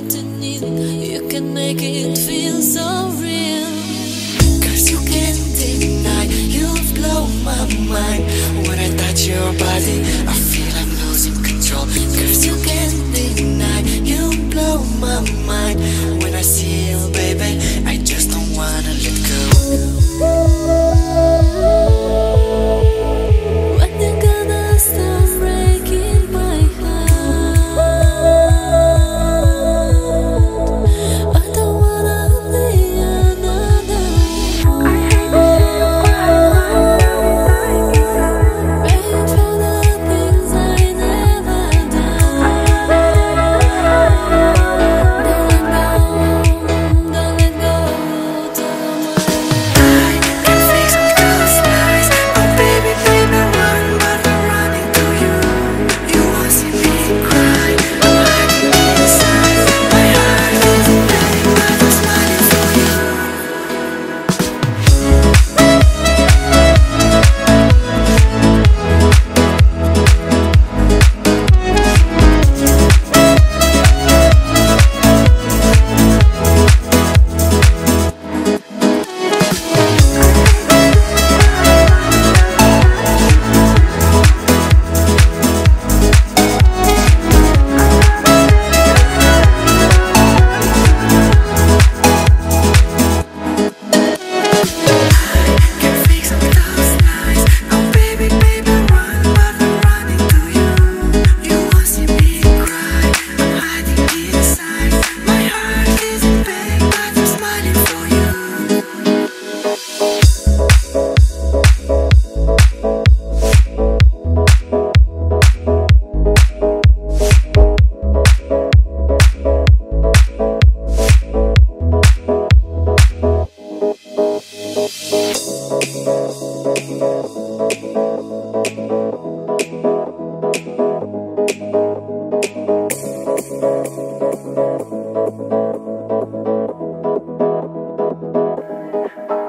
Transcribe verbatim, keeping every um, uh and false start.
that you need, you can make it feel so real. Cause you can't deny, you've blown my mind. When I touch your body, I feel I'm losing control. Cause you can't deny, you blow my mind. When I see you, baby, I just don't wanna let go. When you gonna stop breaking my heart? Oh,